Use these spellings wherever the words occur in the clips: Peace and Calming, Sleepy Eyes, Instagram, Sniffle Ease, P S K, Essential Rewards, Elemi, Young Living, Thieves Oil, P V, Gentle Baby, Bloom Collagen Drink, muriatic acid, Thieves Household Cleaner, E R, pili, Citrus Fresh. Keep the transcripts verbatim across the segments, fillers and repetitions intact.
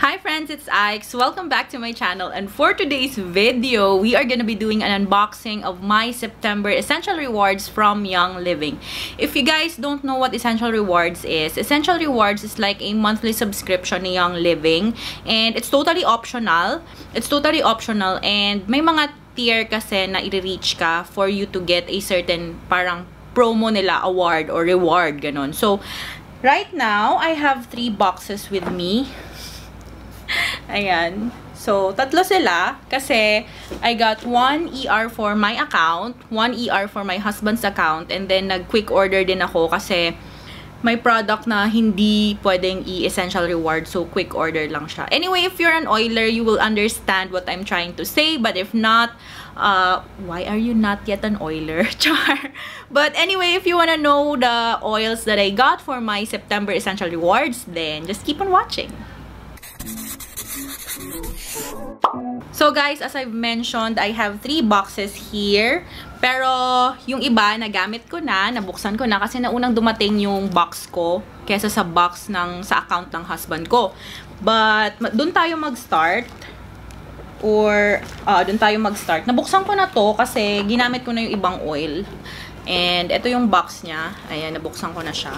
Hi friends, it's Ikes. Welcome back to my channel, and for today's video, we are gonna be doing an unboxing of my September Essential Rewards from Young Living. If you guys don't know what Essential Rewards is, Essential Rewards is like a monthly subscription ni Young Living, and it's totally optional. It's totally optional, and may mga tier kasi na i-reach ka for you to get a certain parang promo nila, award or reward, ganon. So, right now, I have three boxes with me. Ayan. So, tatlo sila. Kasi, I got one E R for my account, one E R for my husband's account, and then nag-quick order din ako kasi may product na hindi pwedeng i-essential reward. So, quick order lang siya. Anyway, if you're an oiler, you will understand what I'm trying to say. But if not, uh, why are you not yet an oiler? Char. But anyway, if you wanna know the oils that I got for my September Essential Rewards, then just keep on watching. So guys, as I've mentioned, I have three boxes here. Pero yung iba, nagamit ko na, nabuksan ko na kasi naunang dumating yung box ko kesa sa box ng sa account ng husband ko. But doon tayo mag-start or uh, doon tayo mag-start. Nabuksan ko na to kasi ginamit ko na yung ibang oil. And ito yung box niya. Ayan, nabuksan ko na siya.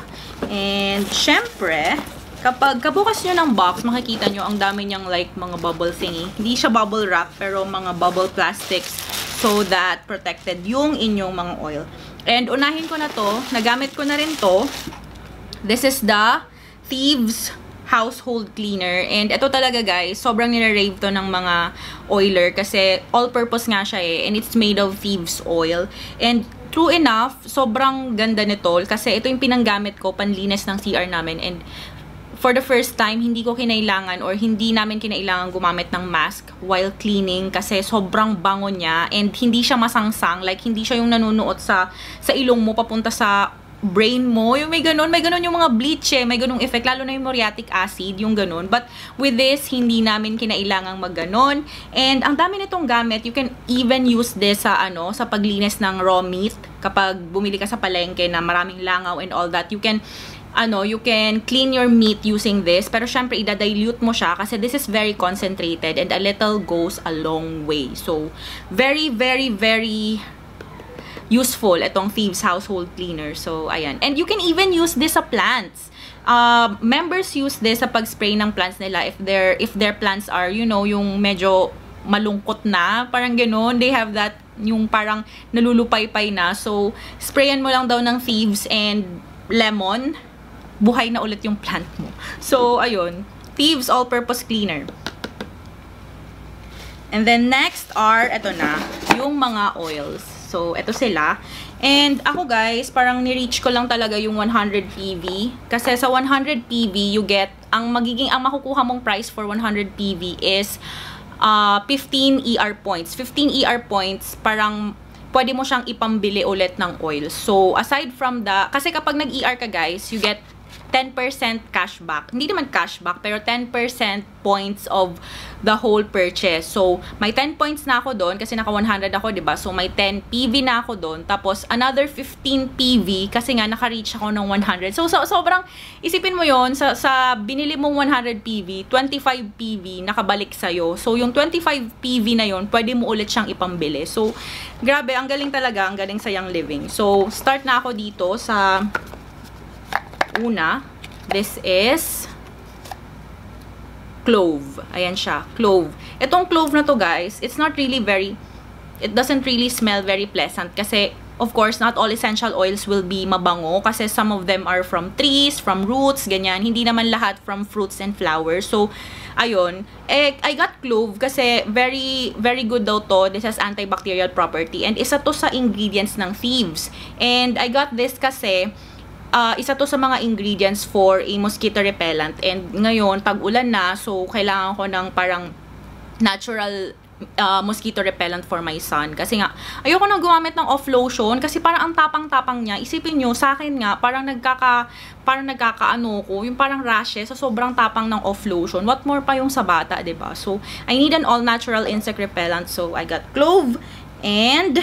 And syempre, kapag kabukas nyo ng box, makikita nyo ang dami niyang like mga bubble thingy. Hindi siya bubble wrap, pero mga bubble plastics so that protected yung inyong mga oil. And unahin ko na to. Nagamit ko na rin to. This is the Thieves Household Cleaner. And ito talaga guys, sobrang nila-rave to ng mga oiler kasi all-purpose nga siya eh. And it's made of Thieves Oil. And true enough, sobrang ganda nito kasi ito yung pinanggamit ko panlinis ng C R namin. And for the first time, hindi ko kinailangan or hindi namin kinailangan gumamit ng mask while cleaning kasi sobrang bango niya and hindi siya masangsang. Like, hindi siya yung nanunuot sa, sa ilong mo papunta sa brain mo. Yung may ganun, may ganun yung mga bleach eh. May ganung effect, lalo na yung muriatic acid, yung ganun. But with this, hindi namin kinailangang magganon. And ang dami nitong gamit, you can even use this sa, ano, sa paglinis ng raw meat. Kapag bumili ka sa palengke na maraming langaw and all that, you can... ano, you can clean your meat using this, pero syempre, idadilute mo siya kasi this is very concentrated and a little goes a long way. So, very, very, very useful itong Thieves Household Cleaner. So, ayan. And you can even use this sa plants. Uh, members use this sa pag-spray ng plants nila if their, if their plants are, you know, yung medyo malungkot na, parang ganun. They have that, yung parang nalulupay-pay na. So, sprayan mo lang daw ng thieves and lemon, buhay na ulit yung plant mo. So, ayun. Thieves All-Purpose Cleaner. And then, next are, eto na, yung mga oils. So, eto sila. And ako, guys, parang nireach ko lang talaga yung one hundred P V. Kasi sa one hundred P V, you get, ang magiging, ang makukuha mong price for one hundred P V is uh, fifteen E R points. fifteen E R points, parang pwede mo siyang ipambili ulit ng oil. So, aside from the, kasi kapag nag-E R ka, guys, you get ten percent cashback. Hindi naman cashback, pero ten percent points of the whole purchase. So, may ten points na ako doon kasi naka one hundred ako, diba? So, may ten P V na ako doon. Tapos, another fifteen P V kasi nga naka-reach ako ng one hundred. So, so sobrang, isipin mo yon sa, sa binili mong one hundred P V, twenty-five P V nakabalik sa'yo. So, yung twenty-five P V na yon pwede mo ulit siyang ipambili. So, grabe, ang galing talaga. Ang galing sa Young Living. So, start na ako dito sa... una, this is clove. Ayan siya, clove. Itong clove na to, guys, it's not really very, it doesn't really smell very pleasant kasi, of course, not all essential oils will be mabango kasi some of them are from trees, from roots, ganyan. Hindi naman lahat from fruits and flowers. So, ayun. Eh, I got clove kasi very, very good daw to. This has antibacterial property and isa to sa ingredients ng Thieves. And I got this kasi Uh, isa to sa mga ingredients for a mosquito repellent. And ngayon, tag-ulan na, so kailangan ko ng parang natural uh, mosquito repellent for my son. Kasi nga, ayoko nang gumamit ng off lotion kasi parang ang tapang-tapang niya. Isipin nyo, sa akin nga, parang nagkaka, parang nagkakaano ko, yung parang rashes sa sobrang tapang ng off lotion. What more pa yung sa bata, diba? So, I need an all-natural insect repellent. So, I got clove and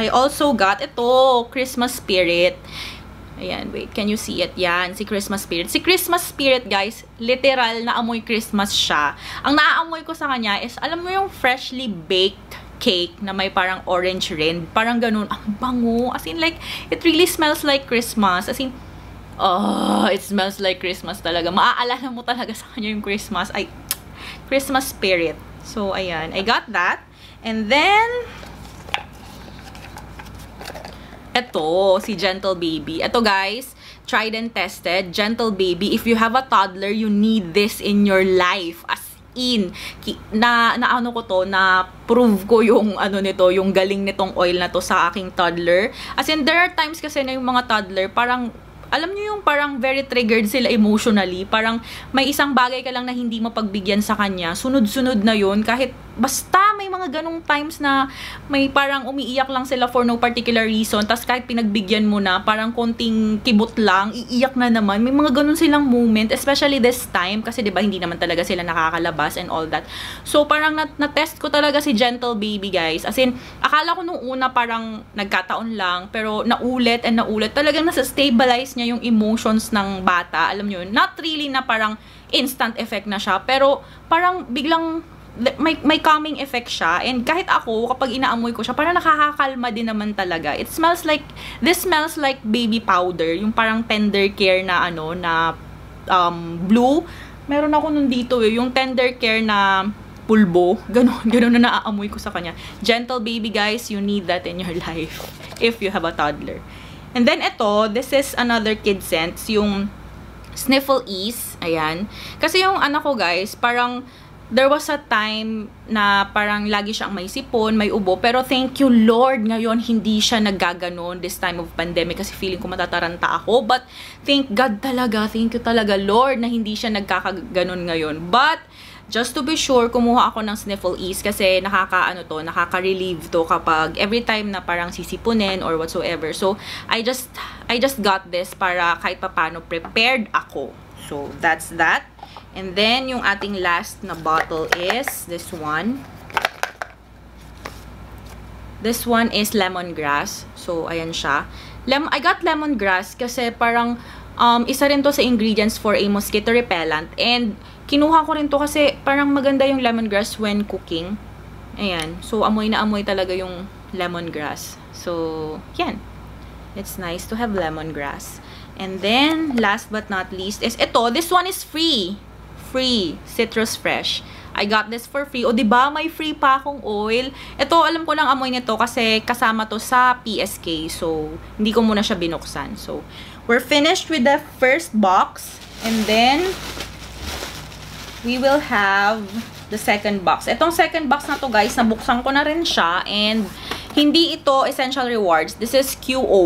I also got ito, Christmas Spirit. Ayan, wait. Can you see it? Yan, si Christmas Spirit. Si Christmas Spirit, guys, literal na amoy Christmas siya. Ang naaamoy ko sa kanya is, alam mo yung freshly baked cake na may parang orange rind. Parang ganun. Ang bango. As in, like, it really smells like Christmas. As in, oh, it smells like Christmas talaga. Maaalala mo talaga sa kanya yung Christmas. Ay, Christmas Spirit. So, ayan. I got that. And then... Ito, si Gentle Baby. Ito guys, tried and tested. Gentle Baby, if you have a toddler, you need this in your life. As in, na, na ano ko to, na prove ko yung ano nito, yung galing nitong oil na to sa aking toddler. As in, there are times kasi na yung mga toddler, parang, alam nyo yung parang very triggered sila emotionally. Parang may isang bagay ka lang na hindi mapagbigyan sa kanya. Sunod-sunod na yun. Kahit basta may mga ganong times na may parang umiiyak lang sila for no particular reason. Tapos kahit pinagbigyan mo na, parang konting kibot lang, iiyak na naman. May mga ganon silang moment. Especially this time. Kasi diba hindi naman talaga sila nakakalabas and all that. So parang na-test ko talaga si Gentle Baby, guys. As in, akala ko nung una parang nagkataon lang. Pero naulit and naulit. Talagang nasa-stabilize niya yung emotions ng bata, alam nyo, not really na parang instant effect na siya, pero parang biglang may, may calming effect siya, and kahit ako, kapag inaamoy ko siya, parang nakakakalma din naman talaga. It smells like, this smells like baby powder, yung parang tender care na ano, na um, blue, meron ako nun dito eh, yung tender care na pulbo, ganun, ganun na naaamoy ko sa kanya. Gentle Baby, guys, you need that in your life, if you have a toddler. And then ito, this is another kid scents, yung Sniffle Ease. Ayan. Kasi yung anak ko, guys, parang there was a time na parang lagi siyang may sipon, may ubo. Pero thank you, Lord, ngayon hindi siya naggaganon this time of pandemic kasi feeling ko matataranta ako. But thank God talaga, thank you talaga, Lord, na hindi siya nagkakaganon ngayon. But just to be sure, kumuha ako ng Sniffle Ease kasi nakaka-ano to, nakaka-relieve to kapag every time na parang sisipunin or whatsoever. So, I just, I just got this para kahit papano prepared ako. So, that's that. And then, yung ating last na bottle is this one. This one is lemongrass. So, ayan siya. Lem I got lemongrass kasi parang um, isa rin to sa ingredients for a mosquito repellent. And kinuha ko rin to kasi parang maganda yung lemongrass when cooking. Ayan. So, amoy na amoy talaga yung lemongrass. So, yan. It's nice to have lemongrass. And then, last but not least is ito. This one is free. Free. Citrus Fresh. I got this for free. O, diba? May free pa akong oil. Ito, alam ko lang amoy nito kasi kasama to sa P S K. So, hindi ko muna siya binuksan. So, we're finished with the first box. And then... we will have the second box. Itong second box na to, guys, nabuksan ko na rin siya. And hindi ito Essential Rewards. This is Q O.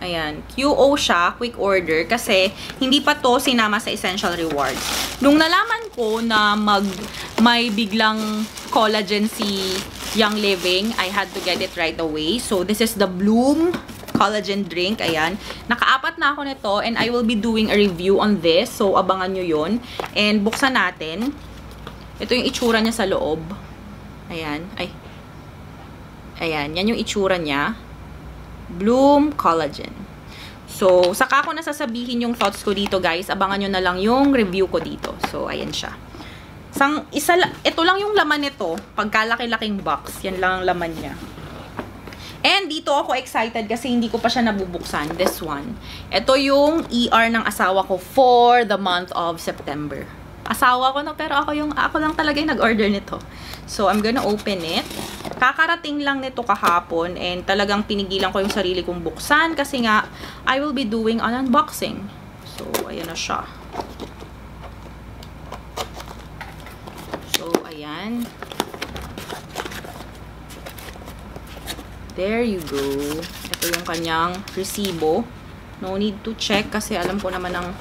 Ayan. Q O siya, quick order. Kasi hindi pa to sinama sa Essential Rewards. Nung nalaman ko na mag, may biglang collagen si Young Living, I had to get it right away. So, this is the Bloom Collagen Drink. Ayan. Nakaapat na ako nito and I will be doing a review on this. So, abangan nyo yun. And, buksan natin. Ito yung itsura niya sa loob. Ayan. Ay. Ayan. Yan yung itsura niya. Bloom Collagen. So, saka ko nasasabihin yung thoughts ko dito, guys. Abangan nyo na lang yung review ko dito. So, ayan siya. Sang, isa, ito lang yung laman nito. Pagkalaki-laking box. Yan lang ang laman niya. And dito ako excited kasi hindi ko pa siya nabubuksan. This one. Ito yung E R ng asawa ko for the month of September. Asawa ko no, pero ako yung ako lang talaga yung nag-order nito. So, I'm gonna open it. Kakarating lang nito kahapon and talagang pinigilan ko yung sarili kong buksan kasi nga, I will be doing an unboxing. So, ayan na siya. So, ayan. There you go. Ito yung kanyang resibo. No need to check kasi alam ko naman ang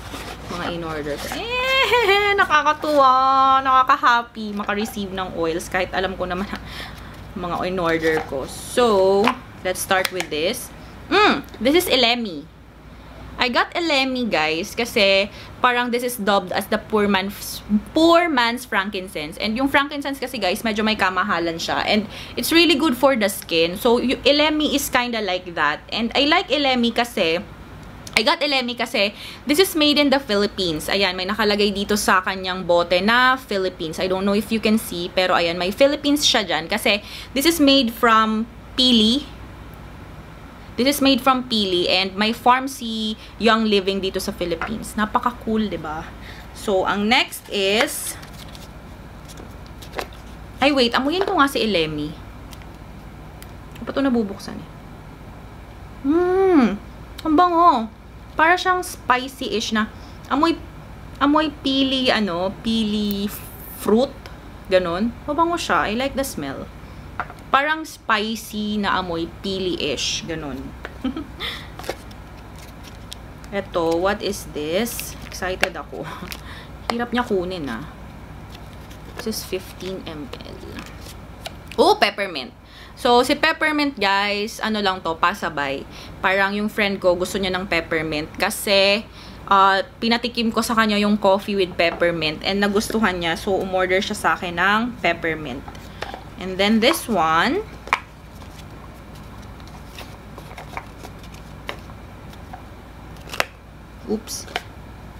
mga in-order. Eh, nakakatuwa. Nakaka-happy maka-receive ng oils kahit alam ko naman ang mga in-order ko. So, let's start with this. Mm, this is Elemi. I got Elemi, guys, kasi parang this is dubbed as the poor man's, poor man's frankincense. And yung frankincense kasi, guys, medyo may kamahalan siya. And it's really good for the skin. So, Elemi is kinda like that. And I like Elemi kasi I got Elemi kasi this is made in the Philippines. Ayan, may nakalagay dito sa kanyang bote na Philippines. I don't know if you can see, pero ayan, may Philippines siya dyan. Kasi this is made from pili. This is made from pili. And my farm si Young Living dito sa Philippines. Napaka-cool, diba? So, ang next is... Ay, wait. Amuyin ko nga si Elemi. Ano pa ito nabubuksan eh? Mmm. Ang bango. Para siyang spicy-ish na amoy, amoy pili, ano, pili fruit, ganun. Mabango siya. I like the smell. Parang spicy na amoy pili-ish, ganun. Eto, what is this? Excited ako. Hirap niya kunin, ah. This is fifteen milliliters. Oh, peppermint. So, si peppermint, guys, ano lang to, pasabay. Parang yung friend ko, gusto niya ng peppermint. Kasi, uh, pinatikim ko sa kanya yung coffee with peppermint. And nagustuhan niya. So, umorder siya sa akin ng peppermint. And then, this one. Oops.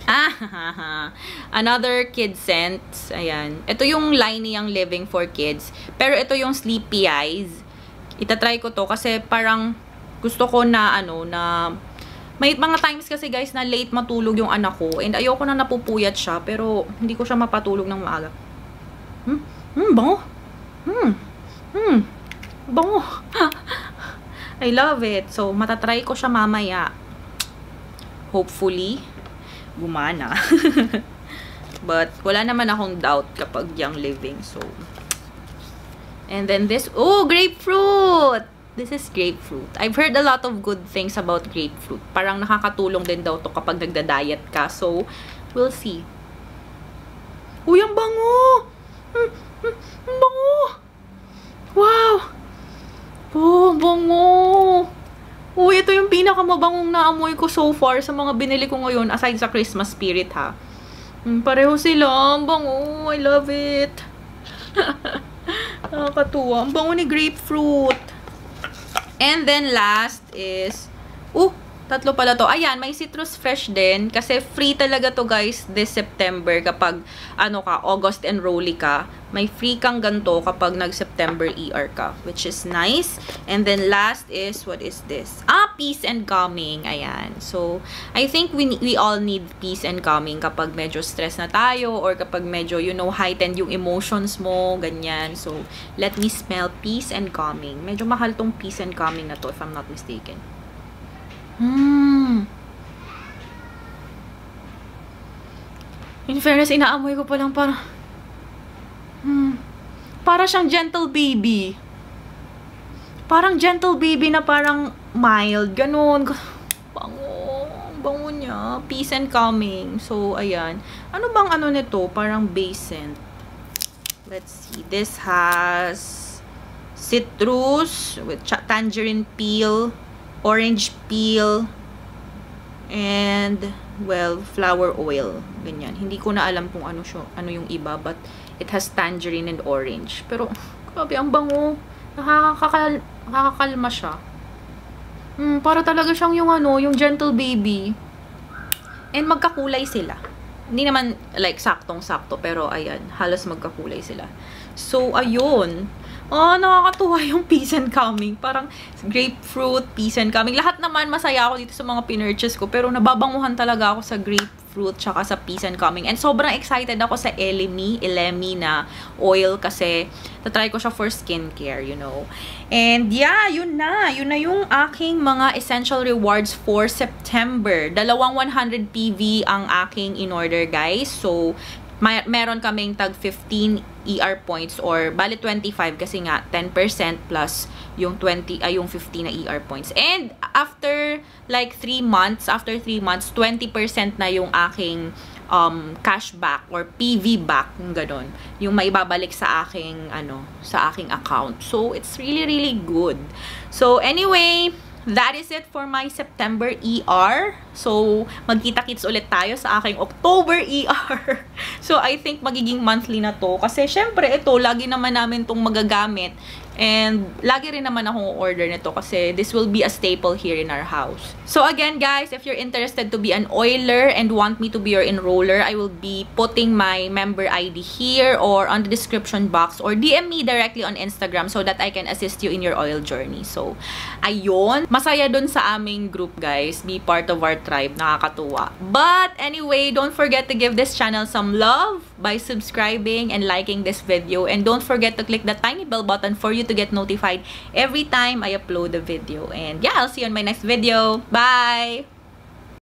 Ah, another kid scents. Ayan. Ito yung line niyang Living for Kids. Pero ito yung Sleepy Eyes. Itatry ko to kasi parang gusto ko na ano na may mga times kasi guys na late matulog yung anak ko and ayoko na napupuyat siya pero hindi ko siya mapatulog ng maaga. Hmm, hmm bango. Hmm. Hmm. Bango. I love it. So matatry ko siya mamaya. Hopefully gumana. But wala naman akong doubt kapag Young Living. So and then this, oh, grapefruit! This is grapefruit. I've heard a lot of good things about grapefruit. Parang nakakatulong din daw to kapag nagda-diet ka. So, we'll see. Uy, ang bango! Mm, mm, ang bango! Wow! Oh, bango! Uy, ito yung pinakamabangong naamoy ko so far sa mga binili ko ngayon aside sa Christmas spirit, ha? Mm, pareho sila. Ang bango. I love it. Nakakatuwa. Ang bango ni grapefruit. And then last is, oh, uh, tatlo pala to. Ayan, may citrus fresh din. Kasi free talaga to guys this September kapag ano ka, August enrollee ka. May free kang ganito kapag nag-September E R ka. Which is nice. And then last is, what is this? Ah, Peace and Calming. Ayan. So, I think we, we all need Peace and Calming kapag medyo stress na tayo or kapag medyo, you know, heightened yung emotions mo. Ganyan. So, let me smell Peace and Calming. Medyo mahal tong Peace and Calming na to if I'm not mistaken. Hmm. In fairness, inaamoy ko palang parang... Hmm. Para siyang Gentle Baby. Parang Gentle Baby na parang mild. Ganun. Bango. Bango niya. Peace and Calming. So, ayan. Ano bang ano nito? Parang base scent. Let's see. This has citrus with tangerine peel, orange peel, and, well, flower oil. Ganyan. Hindi ko na alam kung ano, siya, ano yung iba, but it has tangerine and orange. Pero, grabe, ang bango. Nakakakal nakakakalma siya. Mm, para talaga siyang yung ano, yung Gentle Baby. And magkakulay sila. Hindi naman, like, saktong-sakto, pero, ayan, halos magkakulay sila. So, ayun. Oh, nakakatuwa yung Peace and Calming. Parang grapefruit, Peace and Calming. Lahat naman masaya ako dito sa mga pinurchase ko. Pero nababanguhan talaga ako sa grapefruit tsaka sa Peace and Calming. And sobrang excited ako sa Elemi, Elemi na oil kasi tatry ko siya for skincare, you know. And yeah, yun na. Yun na yung aking mga essential rewards for September. Dalawang one hundred P V ang aking in-order, guys. So, may, meron kaming tag fifteen E R points or bali twenty-five kasi nga ten percent plus yung twenty ay uh, yung fifteen na E R points. And after like three months, after three months, twenty percent na yung aking um cashback or P V back, yung ganun. Yung maibabalik sa aking ano, sa aking account. So it's really really good. So anyway, that is it for my September E R. So, magkita-kits ulit tayo sa aking October E R. So, I think magiging monthly na to. Kasi, syempre, ito, lagi naman namin itong magagamit. And lagi rin naman akong order nito kasi this will be a staple here in our house. So again guys, if you're interested to be an oiler and want me to be your enroller, I will be putting my member I D here or on the description box or D M me directly on Instagram so that I can assist you in your oil journey. So ayun, masaya dun sa aming group guys, be part of our tribe, nakakatuwa. But anyway, don't forget to give this channel some love by subscribing and liking this video, and don't forget to click the tiny bell button for you to get notified every time I upload a video. And yeah, I'll see you on my next video. Bye!